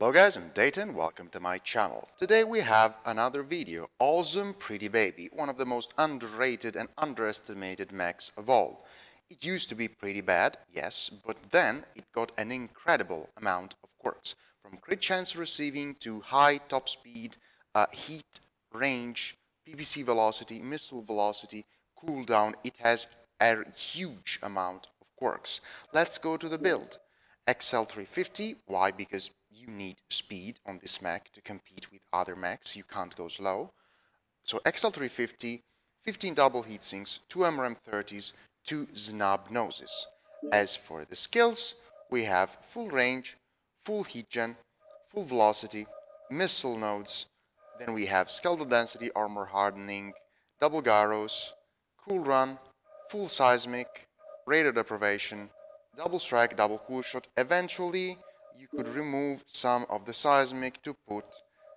Hello guys, I'm Dayton, welcome to my channel. Today we have another video, Awesome Pretty Baby, one of the most underrated and underestimated mechs of all. It used to be pretty bad, yes, but then it got an incredible amount of quirks, from crit chance receiving to high top speed, heat, range, PPC velocity, missile velocity, cooldown. It has a huge amount of quirks. Let's go to the build. XL350, why? Because you need speed on this mech to compete with other mechs, you can't go slow. So XL350, 15 double heatsinks, 2 MRM30s, 2 snub noses. As for the skills, we have full range, full heat gen, full velocity, missile nodes, then we have skeletal density, armor hardening, double gyros, cool run, full seismic, radar deprivation, double strike, double cool shot. Eventually you could remove some of the seismic to put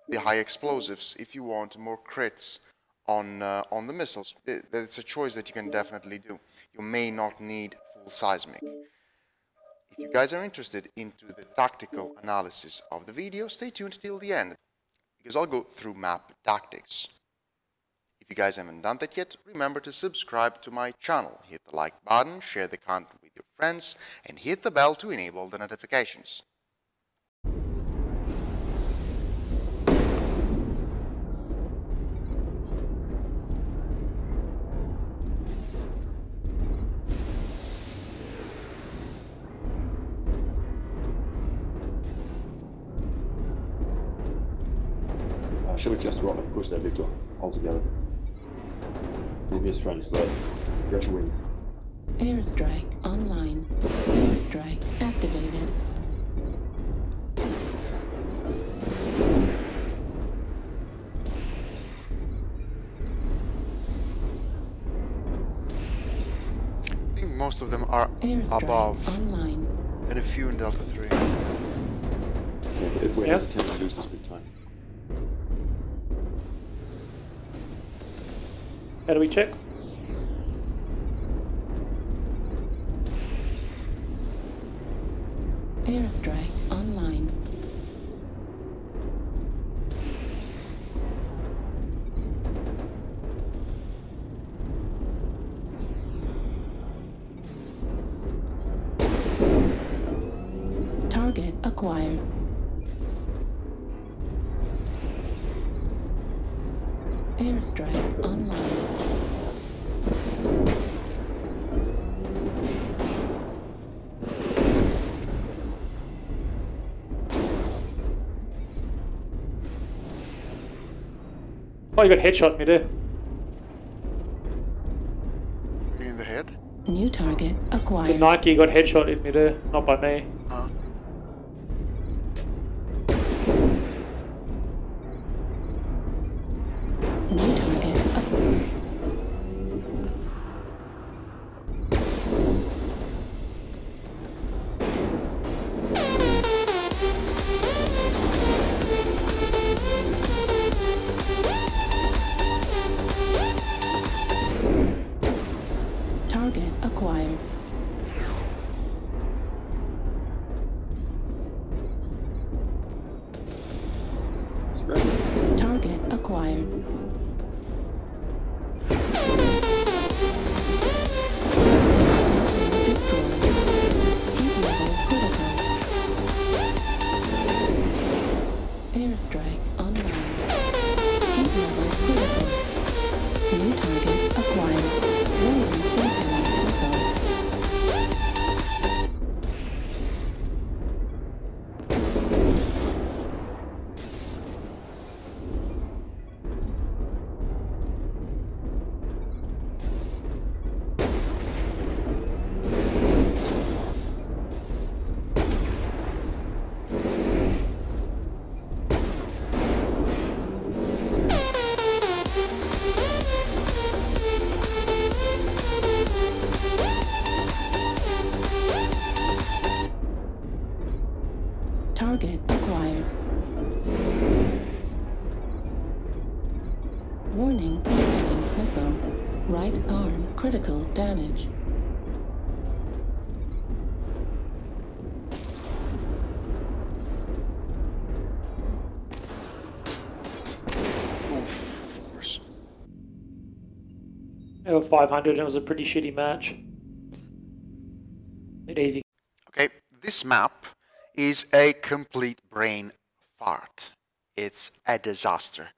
the high explosives if you want more crits on the missiles. That's a choice that you can definitely do. You may not need full seismic. If you guys are interested into the tactical analysis of the video, stay tuned till the end, because I'll go through map tactics. If you guys haven't done that yet, remember to subscribe to my channel, hit the like button, share the content with your friends, and hit the bell to enable the notifications. Shall we just run and push that Victor all together? Previous friends, but you should win. Airstrike online. Airstrike activated. I think most of them are airstrike above online, and a few in Delta 3. Yeah, but if we have to lose this big time. How do we check? Airstrike online. Target acquired. Airstrike online. Oh, you got headshot me there. In the head? New target acquired. The Nike got headshot at me there, not by me. Huh? Target acquired. Airstrike online. Heat level critical. New target acquired. Target acquired. Warning, incoming missile. Right arm critical damage. They were 500 and it was a pretty shitty match. Bit easy. Okay, this map is a complete brain fart. It's a disaster.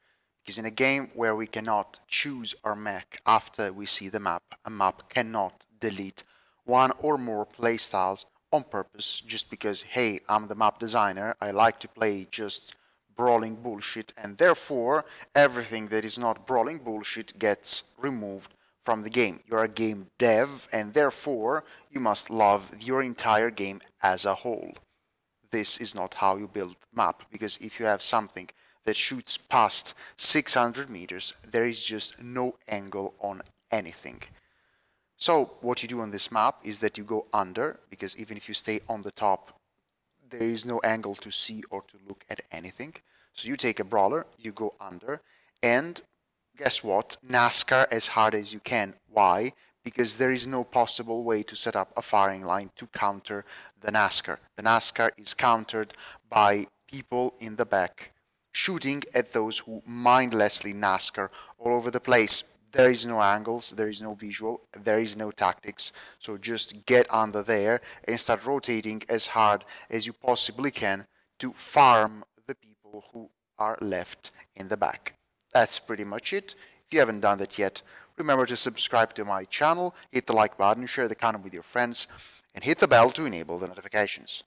Because in a game where we cannot choose our mech after we see the map, a map cannot delete one or more playstyles on purpose just because, hey, I'm the map designer, I like to play just brawling bullshit, and therefore everything that is not brawling bullshit gets removed from the game. You're a game dev, and therefore you must love your entire game as a whole. This is not how you build map, because if you have something that shoots past 600 meters, there is just no angle on anything. So what you do on this map is that you go under, because even if you stay on the top, there is no angle to see or to look at anything. So you take a brawler, you go under, and guess what? NASCAR as hard as you can. Why? Because there is no possible way to set up a firing line to counter the NASCAR. The NASCAR is countered by people in the back shooting at those who mindlessly NASCAR all over the place. There is no angles, there is no visual, there is no tactics. So just get under there and start rotating as hard as you possibly can to farm the people who are left in the back. That's pretty much it. If you haven't done that yet, remember to subscribe to my channel, hit the like button, share the content with your friends, and hit the bell to enable the notifications.